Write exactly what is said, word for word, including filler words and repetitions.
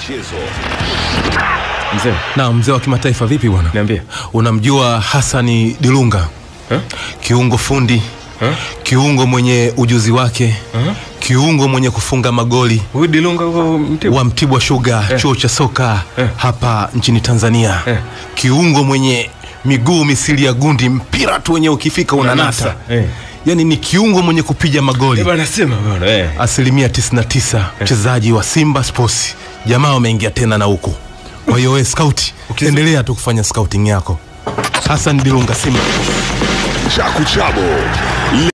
michezo. Mzee. Na mzee wa kimataifa vipi bwana? Niambie. Unamjua Hassan Dilunga? Huh? Kiungo fundi. Huh? Kiungo mwenye ujuzi wake. Huh? Kiungo mwenye kufunga magoli. Huyu Dilunga huko Mtibwa wa Mtibwa Sugar, eh. Chuo cha soka eh. hapa nchini Tanzania. Eh. Kiungo mwenye miguu misili ya gundi, mpira tu wenye ukifika unanasa. Eh. Yani ni kiungo mwenye kupiga magoli. Eba nasema bwana eh. Asilimia tisini na tisa mchezaji eh. wa Simba Sports. Jamaa wameingia tena na huko. Kwa hiyo wewe scout, endelea tu kufanya scouting yako. Hassan Dilunga Simba. Chakuchabo.